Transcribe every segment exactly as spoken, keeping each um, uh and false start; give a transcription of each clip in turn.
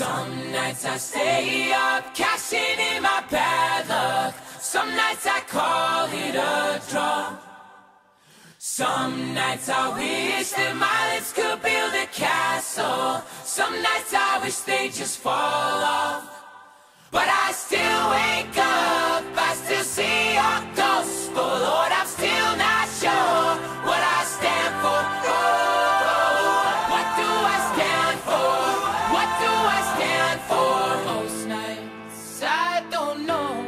Some nights I stay up, cashing in my bad luck. Some nights I call it a draw. Some nights I wish that my lips could build a castle. Some nights I wish they'd just fall off. But I still wake up, I still see your ghost. Oh Lord, I'm still not sure what I stand for. Oh, what do I stand for? What do I stand for? Most nights I don't know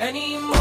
anymore.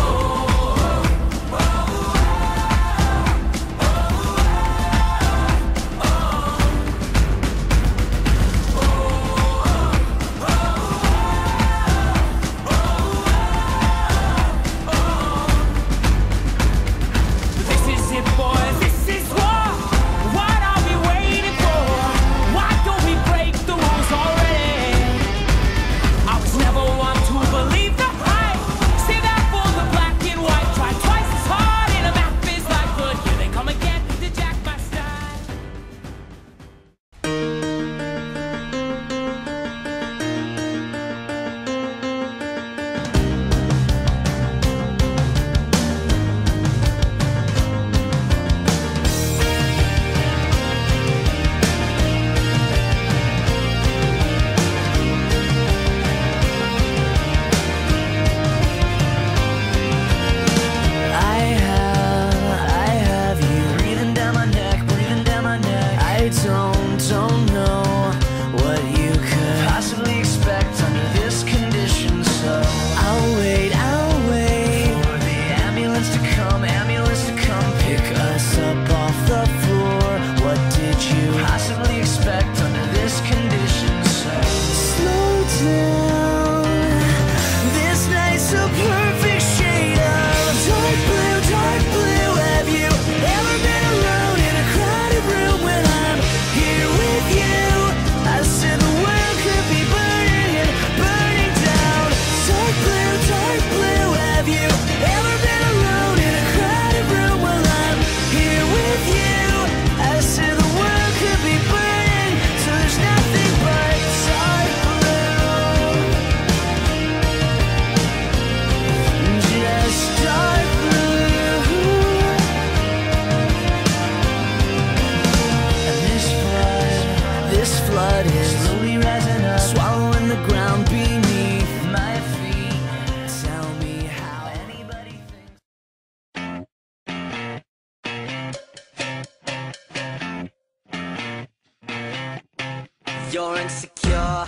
You're insecure,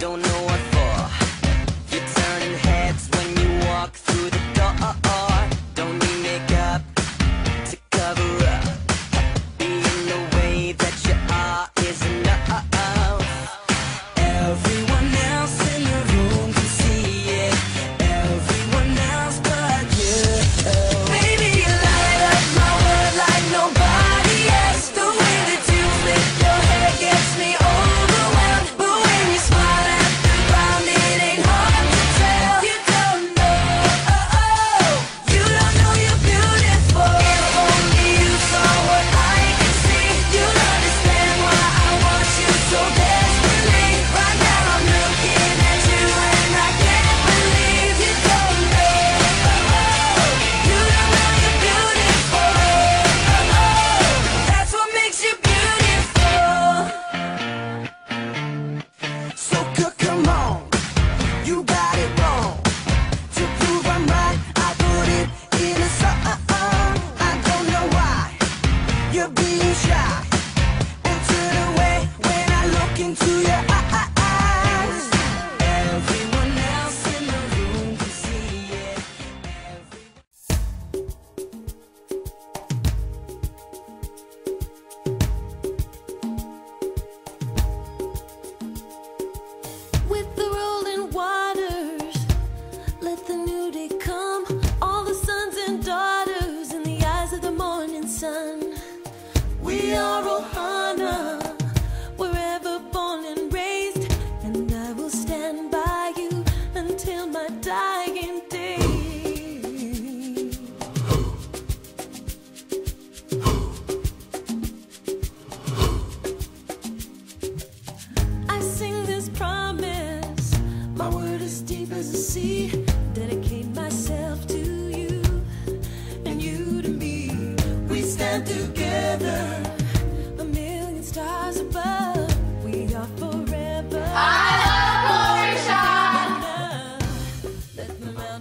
don't know what for. You're turning heads when you walk through the door. Don't need makeup to cover up. Being the way that you are is enough. Everyone else in the room can see it. Everyone else but you. Baby, you light up my world like nobody else. The way that you lift your head gets me over. We are Ohana, we're ever born and raised.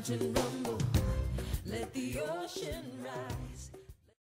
Imagine.